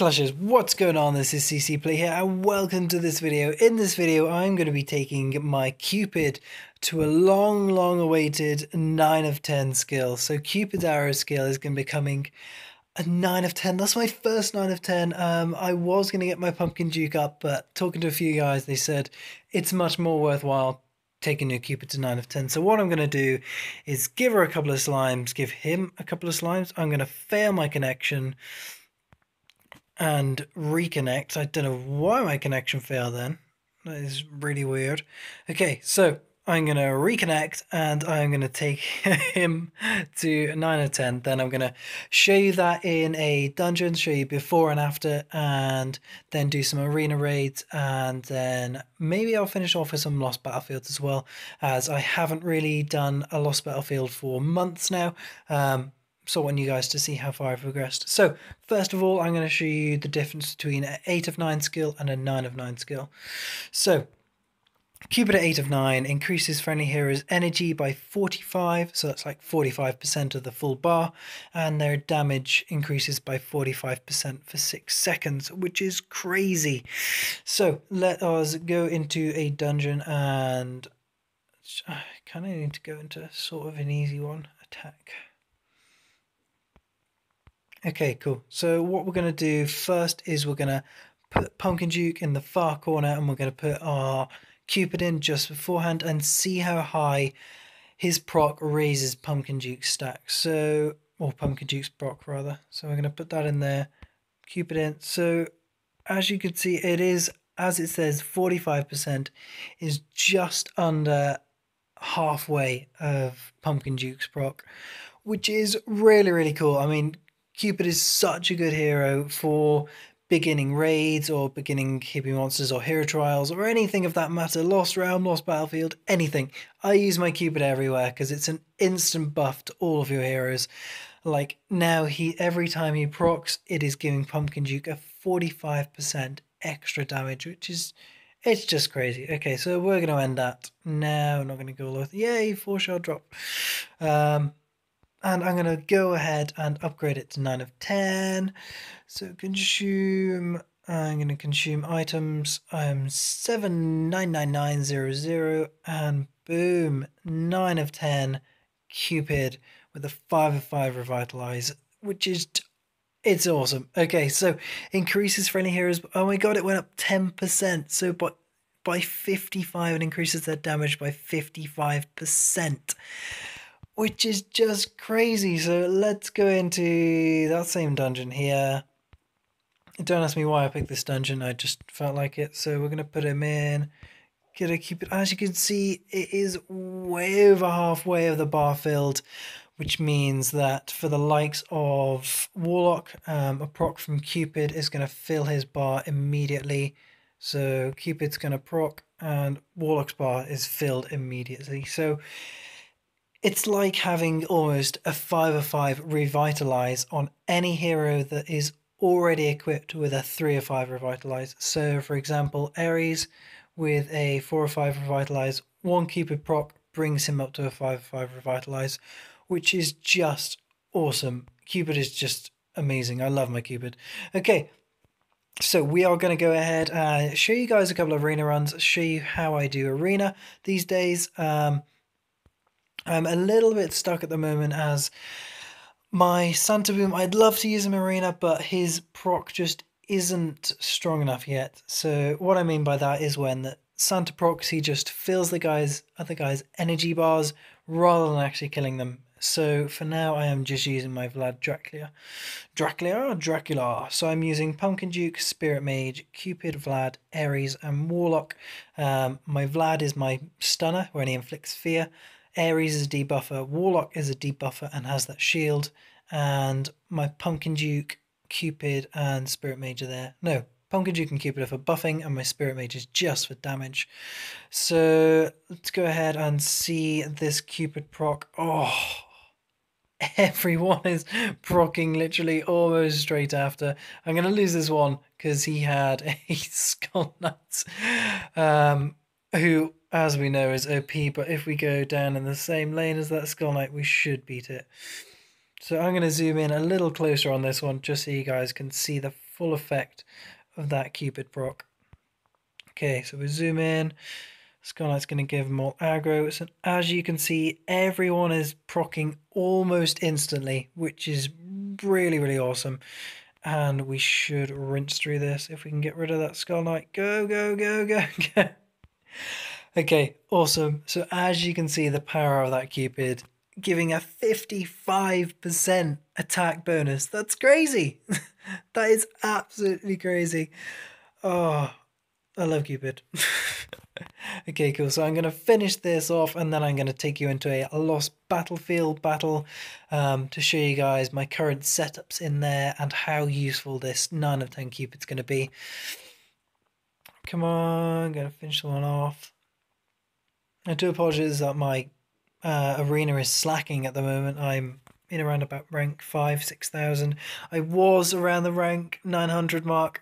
Clushers, what's going on? This is CC Play here and welcome to this video. In this video I'm going to be taking my Cupid to a long awaited 9 of 10 skill. So Cupid's arrow skill is going to be coming a 9 of 10. That's my first 9 of 10. I was going to get my Pumpkin Duke up, but talking to a few guys they said it's much more worthwhile taking your Cupid to 9 of 10. So what I'm going to do is give her a couple of slimes, give him a couple of slimes. I'm going to fail my connection and reconnect. I don't know why my connection failed then. That is really weird. Okay, so I'm going to reconnect and I'm going to take him to 9 of 10. Then I'm going to show you that in a dungeon, show you before and after, and then do some arena raids, and then maybe I'll finish off with some Lost Battlefields as well, as I haven't really done a Lost Battlefield for months now. So I want you guys to see how far I've progressed. So first of all, I'm going to show you the difference between an 8 of 9 skill and a 9 of 9 skill. So Cupid at 8 of 9 increases friendly heroes' energy by 45, so that's like 45% of the full bar, and their damage increases by 45% for 6 seconds, which is crazy. So let us go into a dungeon, and I kind of need to go into sort of an easy one, attack. Okay, cool. So what we're going to do first is we're going to put Pumpkin Duke in the far corner, and we're going to put our Cupid in just beforehand and see how high his proc raises Pumpkin Duke's stack. So, or Pumpkin Duke's proc rather. So we're going to put that in there, Cupid in. So as you can see, it is, as it says, 45% is just under halfway of Pumpkin Duke's proc, which is really cool. I mean, Cupid is such a good hero for beginning raids or beginning hippie monsters or hero trials or anything of that matter. Lost Realm, Lost Battlefield, anything. I use my Cupid everywhere because it's an instant buff to all of your heroes. Like now, every time he procs, it is giving Pumpkin Duke a 45% extra damage, which is, it's just crazy. Okay, so we're going to end that now. I'm not going to go all over. Yay, 4-shard drop. And I'm going to go ahead and upgrade it to 9 of 10. So consume, I'm going to consume items. I'm 799900 and boom, 9 of 10 Cupid with a 5 of 5 revitalize, which is, it's awesome. Okay, so increases friendly heroes. Oh my god, it went up 10%. So by 55, it increases their damage by 55%. Which is just crazy. So let's go into that same dungeon here. Don't ask me why I picked this dungeon. I just felt like it. So we're going to put him in. Gonna keep it. As you can see, it is way over halfway of the bar filled, which means that for the likes of Warlock, a proc from Cupid is going to fill his bar immediately. So Cupid's going to proc and Warlock's bar is filled immediately. So it's like having almost a 5 of 5 revitalize on any hero that is already equipped with a 3 of 5 revitalize. So, for example, Ares with a 4 of 5 revitalize, one Cupid proc brings him up to a 5 of 5 revitalize, which is just awesome. Cupid is just amazing. I love my Cupid. Okay, so we are going to go ahead and show you guys a couple of arena runs, show you how I do arena these days. I'm a little bit stuck at the moment as my Santa Boom, I'd love to use him in arena, but his proc just isn't strong enough yet. So what I mean by that is when the Santa procs, he just fills the other guy's energy bars rather than actually killing them. So for now, I am just using my Vlad Dracula. So I'm using Pumpkin Duke, Spirit Mage, Cupid, Vlad, Ares, and Warlock. My Vlad is my stunner when he inflicts fear. Ares is a debuffer, Warlock is a debuffer and has that shield, and my Pumpkin Duke, Cupid and Spirit Mage are there. No, Pumpkin Duke and Cupid are for buffing and my Spirit Mage is just for damage. So let's go ahead and see this Cupid proc. Oh, everyone is proccing literally almost straight after. I'm going to lose this one because he had a Skull Knight who, as we know, is OP, but if we go down in the same lane as that Skull Knight, we should beat it. So I'm going to zoom in a little closer on this one just so you guys can see the full effect of that Cupid proc. Okay, so we zoom in. Skull Knight's going to give them all aggro. So as you can see, everyone is proccing almost instantly, which is really, really awesome. And we should rinse through this if we can get rid of that Skull Knight. Go, go, go, go, go. Okay, awesome. So as you can see, the power of that Cupid giving a 55% attack bonus. That's crazy. That is absolutely crazy. Oh, I love Cupid. Okay, cool. So I'm going to finish this off and then I'm going to take you into a Lost Battlefield battle to show you guys my current setups in there and how useful this 9 of 10 Cupid's going to be. Come on, I'm going to finish the one off. I do apologize that my arena is slacking at the moment. I'm in around about rank 5, 6,000. I was around the rank 900 mark,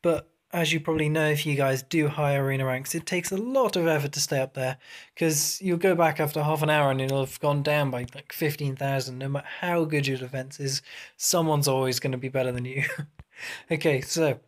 but as you probably know, if you guys do high arena ranks, it takes a lot of effort to stay up there, because you'll go back after half an hour and it'll have gone down by like 15,000. No matter how good your defense is, someone's always going to be better than you. Okay, so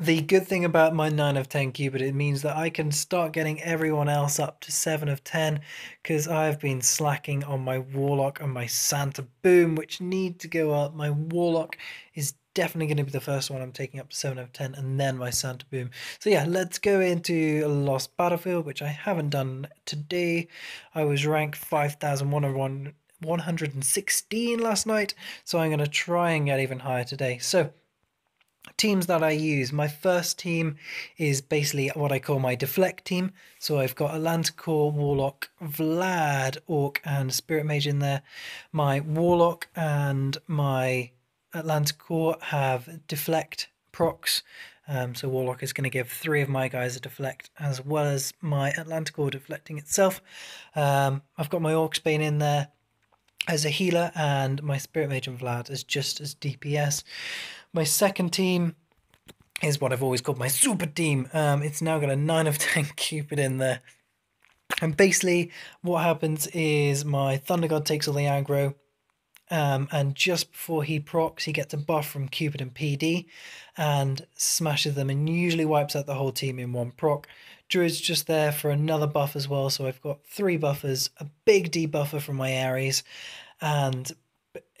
the good thing about my 9 of 10 Cupid, it means that I can start getting everyone else up to 7 of 10, because I've been slacking on my Warlock and my Santa Boom, which need to go up. My Warlock is definitely going to be the first one I'm taking up to 7 of 10, and then my Santa Boom. So yeah, let's go into Lost Battlefield, which I haven't done today. I was ranked 5,116 last night, so I'm going to try and get even higher today. So teams that I use. My first team is basically what I call my deflect team. So I've got Atlanticor, Warlock, Vlad, Orc and Spirit Mage in there. My Warlock and my Atlanticor have deflect procs. So Warlock is going to give 3 of my guys a deflect, as well as my Atlanticor deflecting itself. I've got my Orcsbane in there as a healer, and my Spirit Mage and Vlad is just as DPS. My second team is what I've always called my super team. It's now got a 9 of 10 Cupid in there. And basically what happens is my Thunder God takes all the aggro. And just before he procs, he gets a buff from Cupid and PD and smashes them and usually wipes out the whole team in one proc. Druid's just there for another buff as well. So I've got 3 buffers, a big debuffer from my Ares, and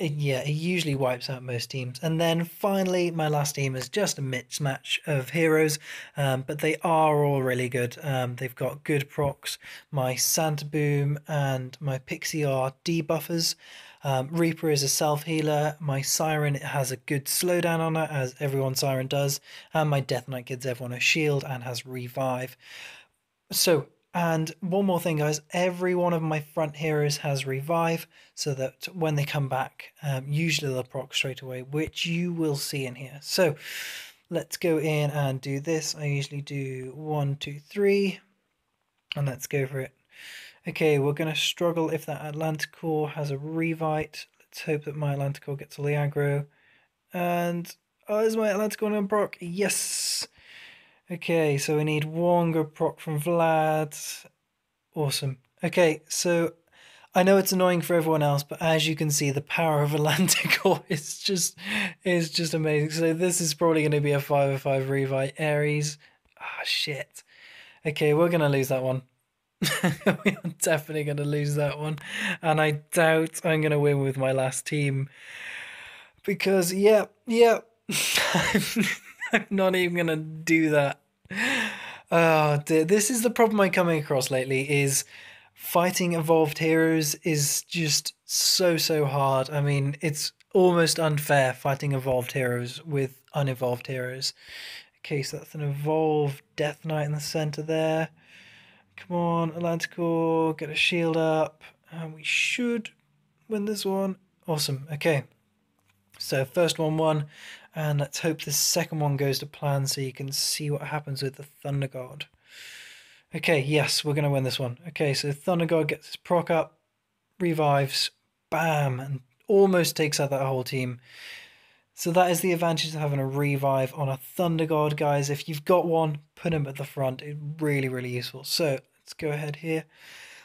yeah, it usually wipes out most teams. And then finally, my last team is just a mismatch of heroes, but they are all really good. They've got good procs. My Santa Boom and my Pixie are debuffers. Reaper is a self-healer. My Siren, it has a good slowdown on it, as everyone Siren does. And my Death Knight gives everyone a shield and has revive. So, and one more thing, guys, every one of my front heroes has revive, so that when they come back, usually they'll proc straight away, which you will see in here. So let's go in and do this. I usually do 1, 2, 3, and let's go for it. Okay, we're going to struggle if that Atlanticor has a revite. Let's hope that my Atlanticor gets all the aggro. And oh, is my Atlanticor on proc? Yes! Okay, so we need one good proc from Vlad. Awesome. Okay, so I know it's annoying for everyone else, but as you can see, the power of Atlanticor is just amazing. So this is probably going to be a 5 of 5 revite. Ares. Ah, shit. Okay, we're going to lose that one. We are definitely going to lose that one. And I doubt I'm going to win with my last team. Because, yeah. I'm not even going to do that. Oh dear. This is the problem I'm coming across lately, is fighting evolved heroes is just so hard. I mean, it's almost unfair fighting evolved heroes with unevolved heroes. Okay, so that's an evolved Death Knight in the center there. Come on, Atlanticor, get a shield up. And we should win this one. Awesome, okay. So first one won. And let's hope the second one goes to plan so you can see what happens with the Thunder God. Okay, yes, we're going to win this one. Okay, so Thunder God gets his proc up, revives, bam, and almost takes out that whole team. So that is the advantage of having a revive on a Thunder God, guys. If you've got one, put him at the front. It's really, really useful. So let's go ahead here.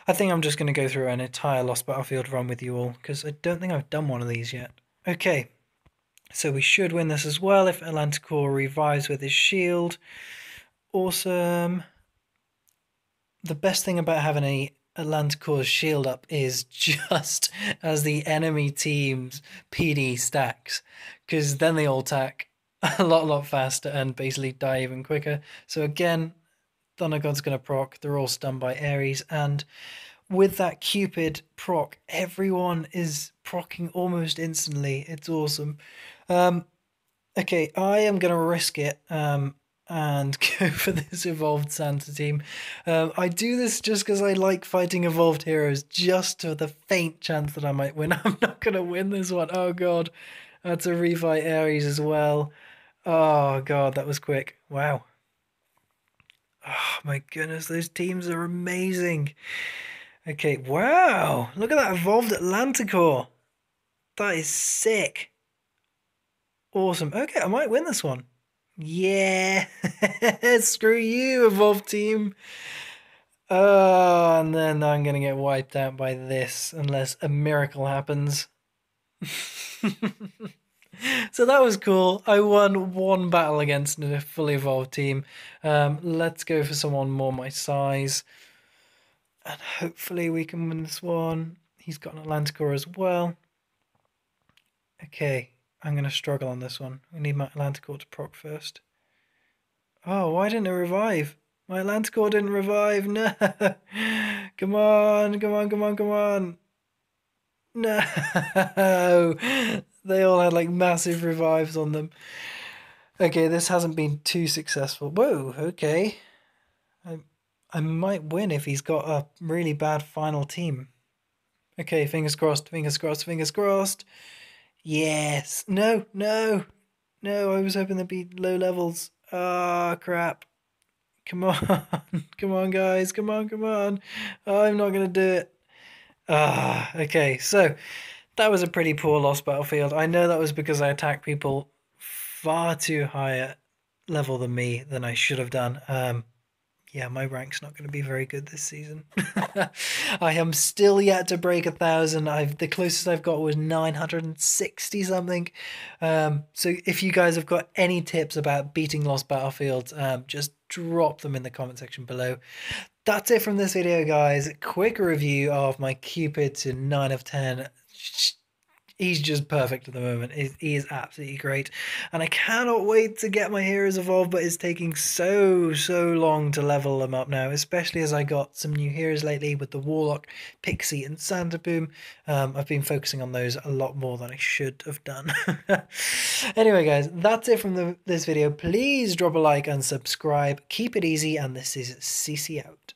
I think I'm just going to go through an entire Lost Battlefield run with you all, because I don't think I've done one of these yet. Okay. So we should win this as well if Atlanticor revives with his shield. Awesome. The best thing about having a Atlanticor's shield up is just as the enemy team's PD stacks, because then they all attack a lot faster and basically die even quicker. So again, Thunder God's going to proc. They're all stunned by Ares, and with that Cupid proc, everyone is procking almost instantly. It's awesome. Okay, I am going to risk it and go for this evolved Santa team. I do this just because I like fighting evolved heroes, just to the faint chance that I might win. I'm not going to win this one. Oh, God. That's a refight Ares as well. Oh, God, that was quick. Wow. Oh, my goodness, those teams are amazing. Okay, wow. Look at that evolved Atlanticor. That is sick. Awesome. Okay, I might win this one. Yeah. Screw you, evolved team. Oh, and then I'm going to get wiped out by this unless a miracle happens. So that was cool. I won one battle against a fully evolved team. Let's go for someone more my size, and hopefully we can win this one. He's got an Atlanticor as well. Okay, I'm going to struggle on this one. We need my Atlanticor to proc first. Oh, why didn't it revive? My Atlanticor didn't revive. No. Come on, come on, come on, come on. No. They all had like massive revives on them. Okay, this hasn't been too successful. Whoa, okay. I might win if he's got a really bad final team. Okay, fingers crossed, fingers crossed, fingers crossed. Yes. No, no. No, I was hoping there'd be low levels. Ah, crap. Come on. Come on, guys. Come on, come on. I'm not going to do it. Ah, okay. So that was a pretty poor loss, Battlefield. I know that was because I attacked people far too high a level than me than I should have done. Yeah, my rank's not going to be very good this season. I am still yet to break 1,000. The closest I've got was 960 something. So if you guys have got any tips about beating lost battlefields, just drop them in the comment section below. That's it from this video, guys. Quick review of my Cupid to 9 of 10. He's just perfect at the moment. He is absolutely great. And I cannot wait to get my heroes evolved, but it's taking so long to level them up now, especially as I got some new heroes lately with the Warlock, Pixie, and Santa Boom. I've been focusing on those a lot more than I should have done. Anyway, guys, that's it from this video. Please drop a like and subscribe. Keep it easy, and this is CC out.